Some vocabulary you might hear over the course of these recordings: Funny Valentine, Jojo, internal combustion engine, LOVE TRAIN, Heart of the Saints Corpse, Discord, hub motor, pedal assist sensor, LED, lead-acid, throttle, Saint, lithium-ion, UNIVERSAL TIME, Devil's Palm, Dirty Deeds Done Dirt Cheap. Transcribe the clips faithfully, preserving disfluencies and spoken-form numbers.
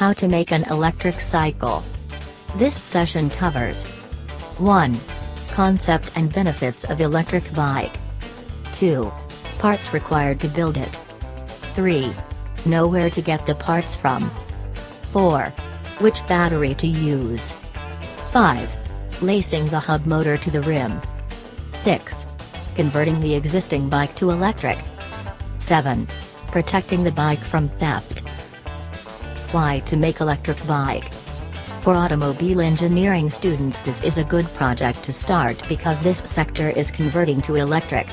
How to make an electric cycle. This session covers one. Concept and benefits of electric bike. two. Parts required to build it. three. Know where to get the parts from. four. Which battery to use. five. Lacing the hub motor to the rim. six. Converting the existing bike to electric. seven. Protecting the bike from theft. Why to make electric bike. For automobile engineering students, this is a good project to start because this sector is converting to electric.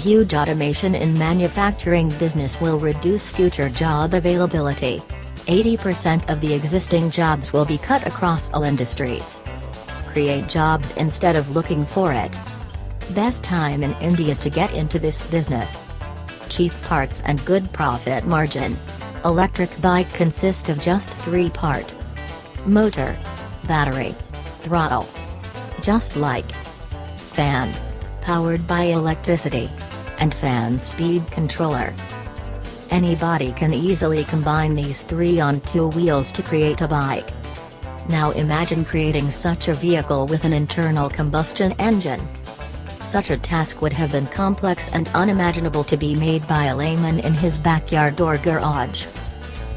Huge automation in manufacturing business will reduce future job availability. eighty percent of the existing jobs will be cut across all industries. Create jobs instead of looking for it. Best time in India to get into this business. Cheap parts and good profit margin. Electric bike consists of just three part. Motor. Battery. Throttle. Just like fan. Powered by electricity. And fan speed controller. Anybody can easily combine these three on two wheels to create a bike. Now imagine creating such a vehicle with an internal combustion engine. Such a task would have been complex and unimaginable to be made by a layman in his backyard or garage.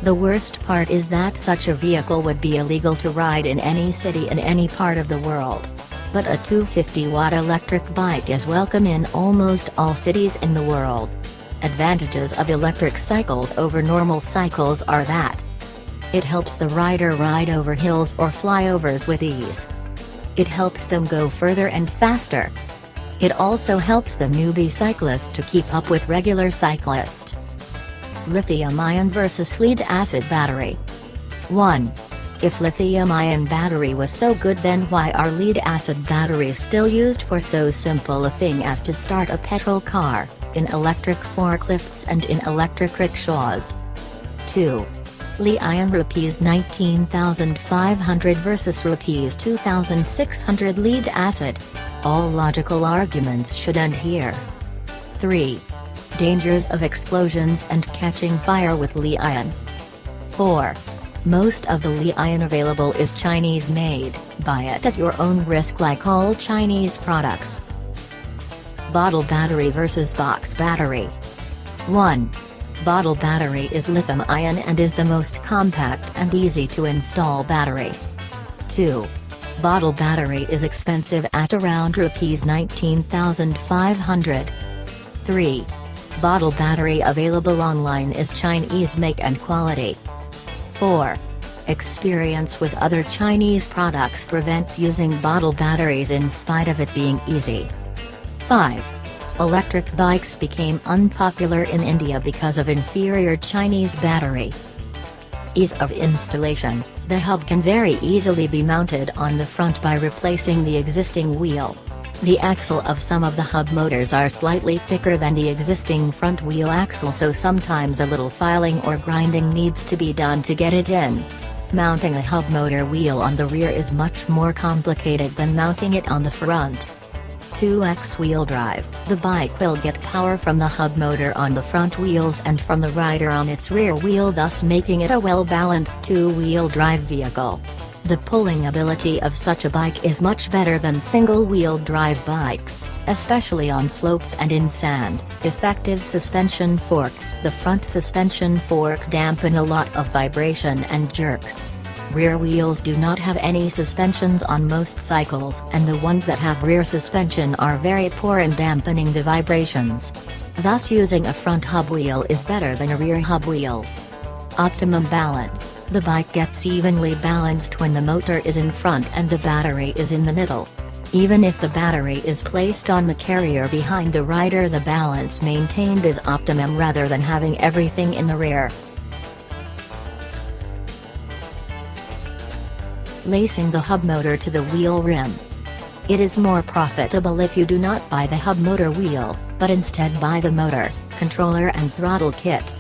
The worst part is that such a vehicle would be illegal to ride in any city in any part of the world. But a two hundred fifty watt electric bike is welcome in almost all cities in the world. Advantages of electric cycles over normal cycles are that it helps the rider ride over hills or flyovers with ease. It helps them go further and faster. It also helps the newbie cyclist to keep up with regular cyclists. Lithium-ion versus lead-acid battery. one. If lithium-ion battery was so good, then why are lead-acid batteries still used for so simple a thing as to start a petrol car, in electric forklifts and in electric rickshaws? two. Li-ion rupees nineteen thousand five hundred versus rupees two thousand six hundred lead-acid. All logical arguments should end here. three. Dangers of explosions and catching fire with Li-ion. four. Most of the Li-ion available is Chinese made, buy it at your own risk like all Chinese products. Bottle battery versus box battery. one. Bottle battery is lithium-ion and is the most compact and easy to install battery. two. Bottle battery is expensive at around rupees nineteen thousand five hundred. three. Bottle battery available online is Chinese make and quality. four. Experience with other Chinese products prevents using bottle batteries in spite of it being easy. five. Electric bikes became unpopular in India because of inferior Chinese battery. Ease of installation. The hub can very easily be mounted on the front by replacing the existing wheel. The axle of some of the hub motors are slightly thicker than the existing front wheel axle, so sometimes a little filing or grinding needs to be done to get it in. Mounting a hub motor wheel on the rear is much more complicated than mounting it on the front. two x wheel drive. The bike will get power from the hub motor on the front wheels and from the rider on its rear wheel, thus making it a well-balanced two-wheel drive vehicle. The pulling ability of such a bike is much better than single-wheel drive bikes, especially on slopes and in sand. Effective suspension fork. The front suspension fork dampen a lot of vibration and jerks. Rear wheels do not have any suspensions on most cycles, and the ones that have rear suspension are very poor in dampening the vibrations. Thus using a front hub wheel is better than a rear hub wheel. Optimum balance. The bike gets evenly balanced when the motor is in front and the battery is in the middle. Even if the battery is placed on the carrier behind the rider, the balance maintained is optimum rather than having everything in the rear. Lacing the hub motor to the wheel rim. It is more profitable if you do not buy the hub motor wheel, but instead buy the motor, controller and throttle kit.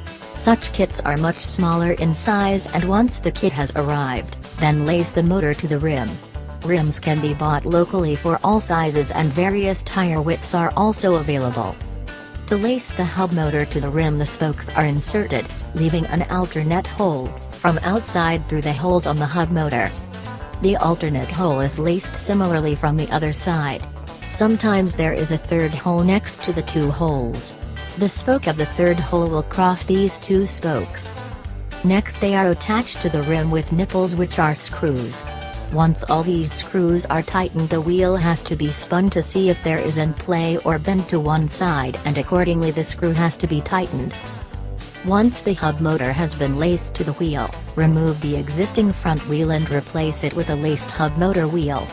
Such kits are much smaller in size, and once the kit has arrived, then lace the motor to the rim. Rims can be bought locally for all sizes, and various tire widths are also available. To lace the hub motor to the rim, the spokes are inserted, leaving an alternate hole. from outside through the holes on the hub motor. The alternate hole is laced similarly from the other side. Sometimes there is a third hole next to the two holes. The spoke of the third hole will cross these two spokes. Next, they are attached to the rim with nipples, which are screws. Once all these screws are tightened, the wheel has to be spun to see if there is an play or bend to one side, and accordingly the screw has to be tightened. Once the hub motor has been laced to the wheel, remove the existing front wheel and replace it with a laced hub motor wheel.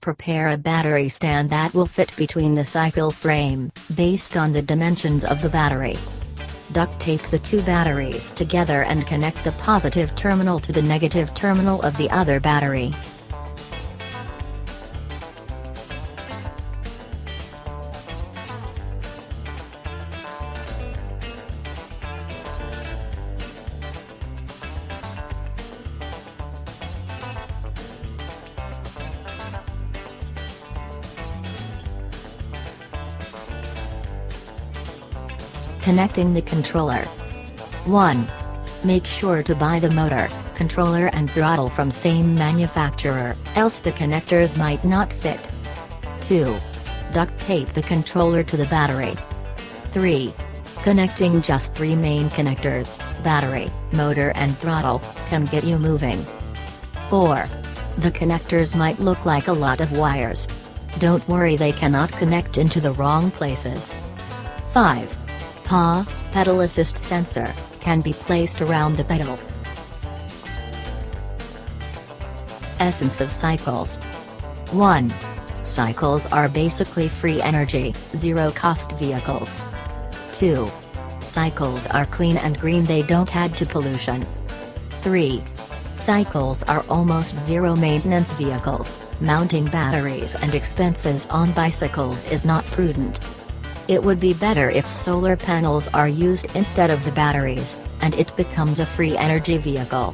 Prepare a battery stand that will fit between the cycle frame, based on the dimensions of the battery. Duct tape the two batteries together and connect the positive terminal to the negative terminal of the other battery. Connecting the controller. one. Make sure to buy the motor, controller and throttle from same manufacturer, else the connectors might not fit. two. Duct tape the controller to the battery. three. Connecting just three main connectors, battery, motor and throttle, can get you moving. four. The connectors might look like a lot of wires. Don't worry, they cannot connect into the wrong places. five. P A, pedal assist sensor, can be placed around the pedal. Essence of cycles. one. Cycles are basically free energy, zero-cost vehicles. two. Cycles are clean and green, they don't add to pollution. three. Cycles are almost zero maintenance vehicles, mounting batteries and expenses on bicycles is not prudent. It would be better if solar panels are used instead of the batteries, and it becomes a free energy vehicle.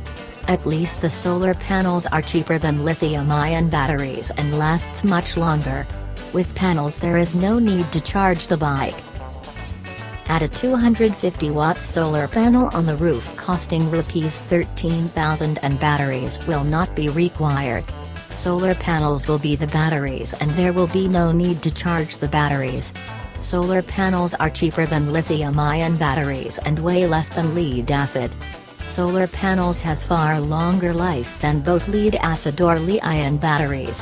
At least the solar panels are cheaper than lithium-ion batteries and lasts much longer. With panels there is no need to charge the bike. Add a two hundred fifty watt solar panel on the roof costing rupees thirteen thousand and batteries will not be required. Solar panels will be the batteries and there will be no need to charge the batteries. Solar panels are cheaper than lithium-ion batteries and weigh less than lead-acid. Solar panels has far longer life than both lead-acid or lithium-ion batteries.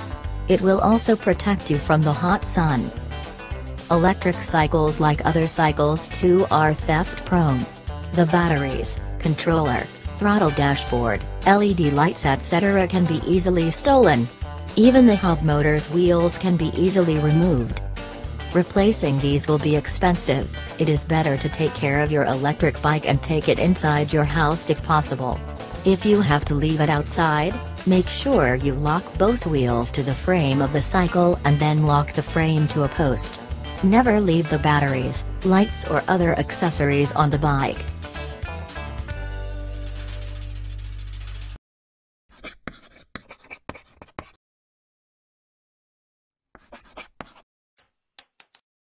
It will also protect you from the hot sun. Electric cycles, like other cycles too, are theft-prone. The batteries, controller, throttle dashboard, L E D lights et cetera can be easily stolen. Even the hub motor's wheels can be easily removed. Replacing these will be expensive. It is better to take care of your electric bike and take it inside your house if possible. If you have to leave it outside, make sure you lock both wheels to the frame of the cycle and then lock the frame to a post. Never leave the batteries, lights or other accessories on the bike.